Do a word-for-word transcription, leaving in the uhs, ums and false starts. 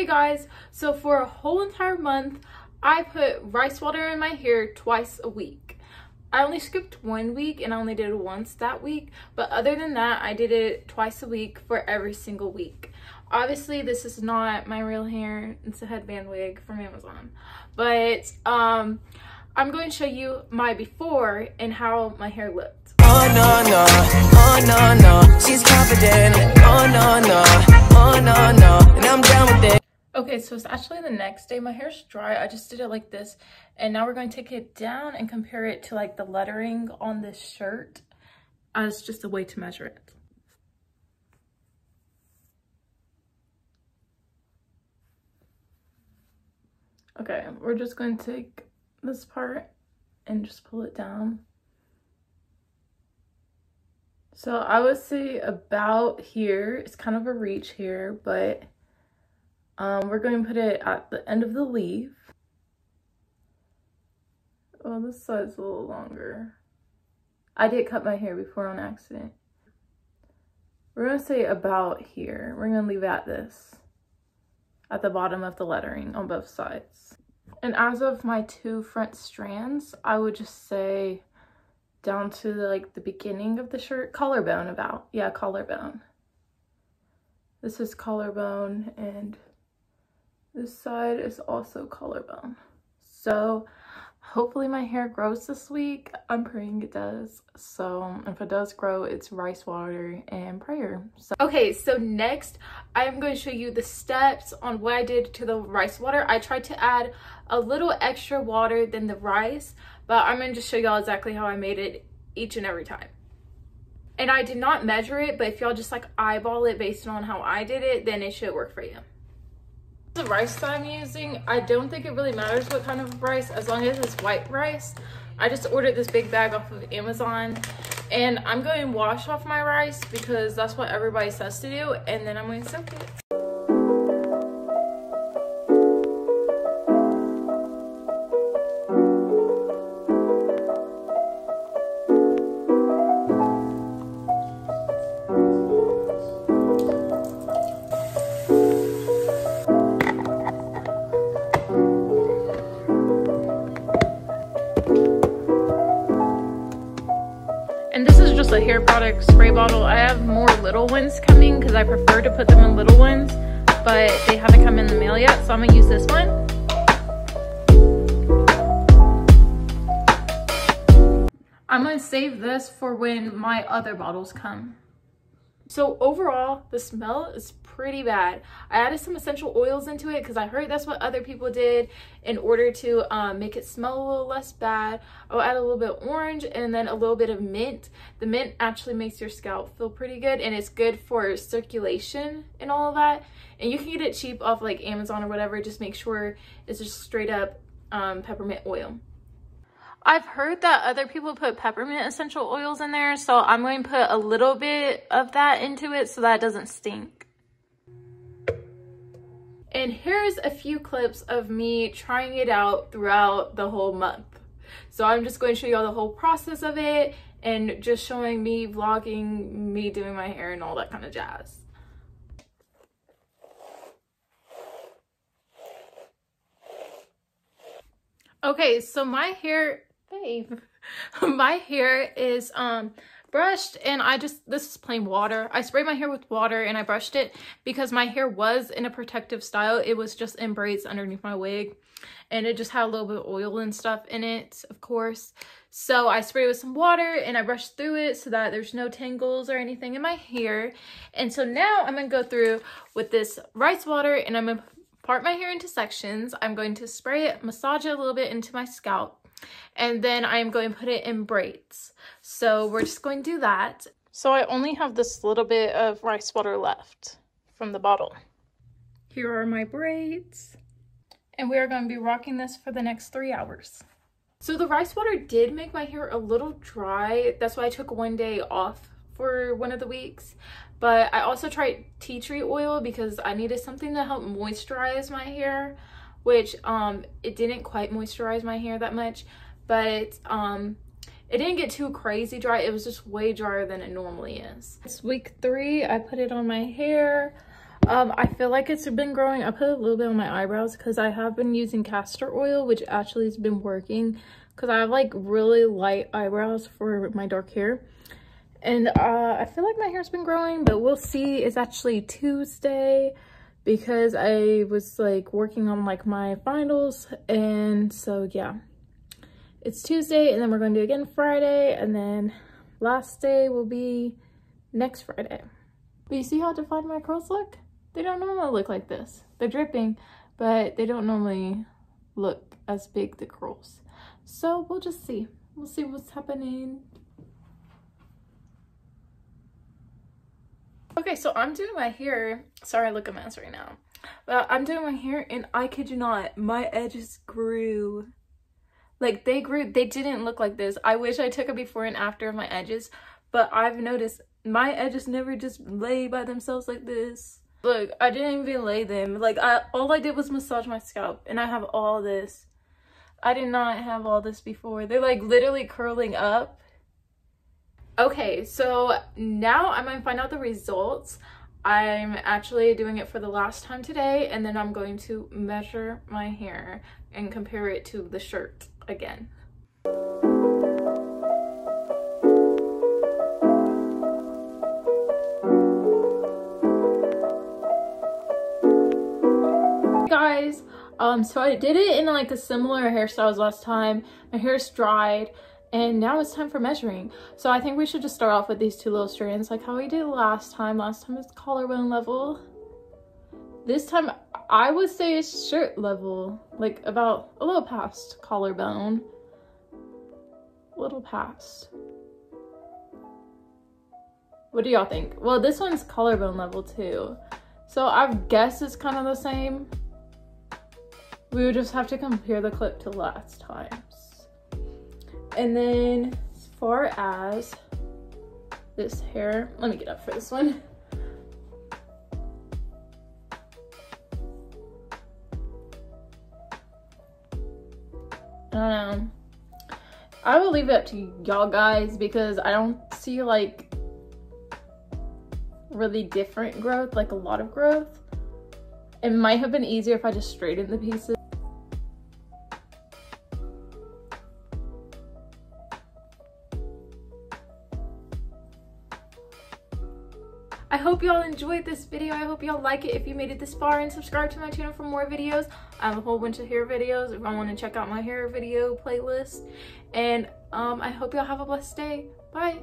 Hey guys, so for a whole entire month, I put rice water in my hair twice a week. I only skipped one week and I only did it once that week, but other than that, I did it twice a week for every single week. Obviously, this is not my real hair, it's a headband wig from Amazon, but um, I'm going to show you my before and how my hair looked. Oh no no, oh no no, she's confident, oh no no, oh no no, and I'm down with it. Okay, so it's actually the next day. My hair's dry. I just did it like this. And now we're going to take it down and compare it to like the lettering on this shirt. Uh, it's just a way to measure it. Okay, we're just going to take this part and just pull it down. So I would say about here. It's kind of a reach here, but Um, we're going to put it at the end of the leaf. Oh, this side's a little longer. I did cut my hair before on accident. We're going to say about here. We're going to leave it at this. At the bottom of the lettering on both sides. And as of my two front strands, I would just say down to the, like the beginning of the shirt. Collarbone about. Yeah, collarbone. This is collarbone and this side is also collarbone. So hopefully my hair grows this week. I'm praying it does. So if it does grow, it's rice water and prayer. So okay, so next I'm going to show you the steps on what I did to the rice water. I tried to add a little extra water than the rice, but I'm going to just show y'all exactly how I made it each and every time. And I did not measure it, but if y'all just like eyeball it based on how I did it, then it should work for you. The rice that I'm using, I don't think it really matters what kind of rice, as long as it's white rice. I just ordered this big bag off of Amazon, and I'm going to wash off my rice because that's what everybody says to do, and then I'm going to soak it. And this is just a hair product spray bottle. I have more little ones coming because I prefer to put them in little ones, but they haven't come in the mail yet, so I'm gonna use this one. I'm gonna save this for when my other bottles come. So overall, the smell is pretty bad. I added some essential oils into it because I heard that's what other people did in order to um, make it smell a little less bad. I'll add a little bit of orange and then a little bit of mint. The mint actually makes your scalp feel pretty good, and it's good for circulation and all of that. And you can get it cheap off like Amazon or whatever. Just make sure it's just straight up um, peppermint oil. I've heard that other people put peppermint essential oils in there, so I'm going to put a little bit of that into it so that it doesn't stink. And here's a few clips of me trying it out throughout the whole month. So I'm just going to show you all the whole process of it and just showing me vlogging, me doing my hair and all that kind of jazz. Okay, so my hair, babe, my hair is um brushed, and I just, this is plain water. I sprayed my hair with water and I brushed it because my hair was in a protective style. It was just in braids underneath my wig, and it just had a little bit of oil and stuff in it, of course. So I sprayed it with some water and I brushed through it so that there's no tangles or anything in my hair. And so now I'm gonna go through with this rice water, and I'm gonna part my hair into sections. I'm going to spray it, massage it a little bit into my scalp, and then I'm going to put it in braids. So we're just going to do that. So I only have this little bit of rice water left from the bottle. Here are my braids. And we are going to be rocking this for the next three hours. So the rice water did make my hair a little dry. That's why I took one day off for one of the weeks. But I also tried tea tree oil because I needed something to help moisturize my hair, which um, it didn't quite moisturize my hair that much, but um, it didn't get too crazy dry. It was just way drier than it normally is. It's week three. I put it on my hair. Um, I feel like it's been growing up a little bit on my eyebrows because I have been using castor oil, which actually has been working because I have like really light eyebrows for my dark hair. And uh, I feel like my hair's been growing, but we'll see. It's actually Tuesday because I was like working on like my finals. And so, yeah, it's Tuesday and then we're going to do again Friday. And then last day will be next Friday. But you see how defined my curls look? They don't normally look like this. They're dripping, but they don't normally look as big, the curls. So we'll just see. We'll see what's happening. Okay, so I'm doing my hair. Sorry, I look a mess right now. But I'm doing my hair and I kid you not, my edges grew. Like they grew, they didn't look like this. I wish I took a before and after of my edges, but I've noticed my edges never just lay by themselves like this. Look, I didn't even lay them. Like I, all I did was massage my scalp and I have all this. I did not have all this before. They're like literally curling up. Okay, so now I'm gonna find out the results. I'm actually doing it for the last time today, and then I'm going to measure my hair and compare it to the shirt again. Hey guys, um, so I did it in like a similar hairstyle as last time. My hair's dried. And now it's time for measuring. So I think we should just start off with these two little strands, like how we did last time. Last time it's collarbone level. This time I would say it's shirt level, like about a little past collarbone. A little past. What do y'all think? Well, this one's collarbone level too. So I guess it's kind of the same. We would just have to compare the clip to last time. And then as far as this hair, let me get up for this one. I don't know. I will leave it up to y'all guys because I don't see like really different growth, like a lot of growth. It might have been easier if I just straightened the pieces. I hope y'all enjoyed this video. I hope y'all like it if you made it this far, and subscribe to my channel for more videos. I have a whole bunch of hair videos if I want to check out my hair video playlist. And um, I hope y'all have a blessed day. Bye.